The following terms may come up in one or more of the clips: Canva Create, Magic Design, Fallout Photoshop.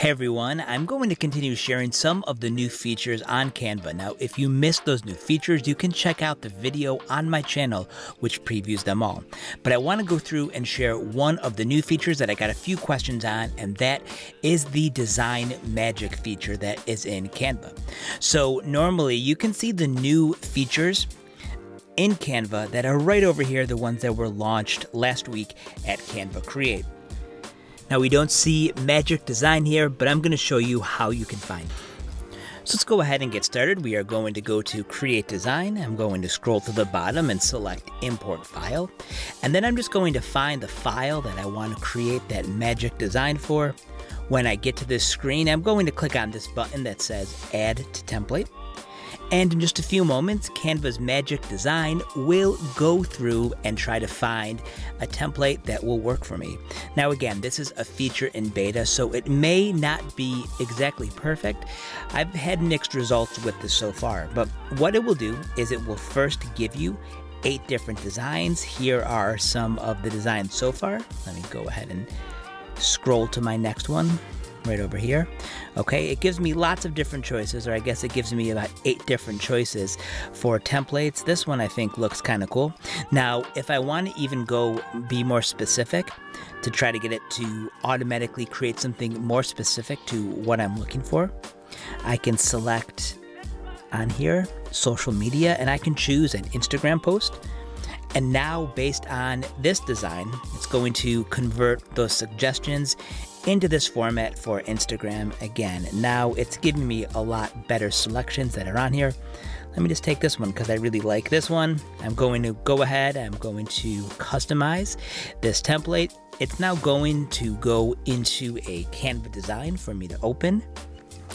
Hey everyone, I'm going to continue sharing some of the new features on Canva. Now, if you missed those new features, you can check out the video on my channel, which previews them all. But I want to go through and share one of the new features that I got a few questions on, and that is the Design Magic feature that is in Canva. So normally you can see the new features in Canva that are right over here, the ones that were launched last week at Canva Create. Now we don't see magic design here, but I'm going to show you how you can find it. So let's go ahead and get started. We are going to go to Create Design. I'm going to scroll to the bottom and select Import File. And then I'm just going to find the file that I want to create that magic design for. When I get to this screen, I'm going to click on this button that says Add to Template. And in just a few moments, Canva's magic design will go through and try to find a template that will work for me. Now again, this is a feature in beta, so it may not be exactly perfect. I've had mixed results with this so far, but what it will do is it will first give you 8 different designs. Here are some of the designs so far. Let me go ahead and scroll to my next one. Right over here. Okay, it gives me lots of different choices, or I guess it gives me about 8 different choices for templates. This one I think looks kind of cool. Now, if I want to even go be more specific to try to get it to automatically create something more specific to what I'm looking for, I can select on here social media, and I can choose an Instagram post. And now based on this design, it's going to convert those suggestions into this format for Instagram again. Now it's giving me a lot better selections that are on here. Let me just take this one because I really like this one. I'm going to go ahead, I'm going to customize this template. It's now going to go into a Canva design for me to open.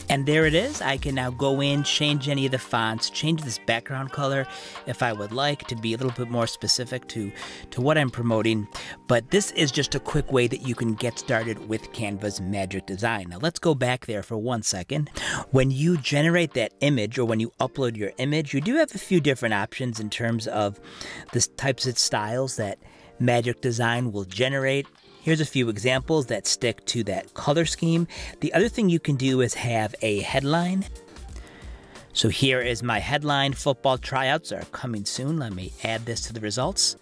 And there it is. I can now go in, change any of the fonts, change this background color if I would like to be a little bit more specific to what I'm promoting. But this is just a quick way that you can get started with Canva's magic design. Now let's go back there for one second. When you generate that image or when you upload your image, you do have a few different options in terms of the types of styles that magic design will generate. Here's a few examples that stick to that color scheme. The other thing you can do is have a headline. So here is my headline, football tryouts are coming soon. Let me add this to the results.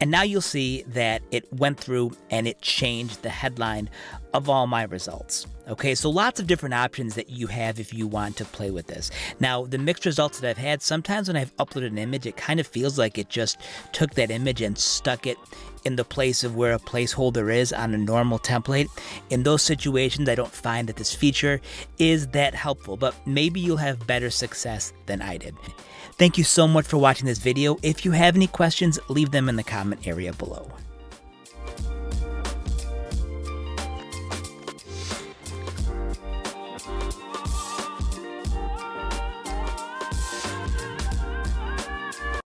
And now you'll see that it went through and it changed the headline of all my results. Okay, so lots of different options that you have if you want to play with this. Now, the mixed results that I've had, sometimes when I've uploaded an image, it kind of feels like it just took that image and stuck it in the place of where a placeholder is on a normal template. In those situations, I don't find that this feature is that helpful, but maybe you'll have better success than I did. Thank you so much for watching this video. If you have any questions, leave them in the comment area below.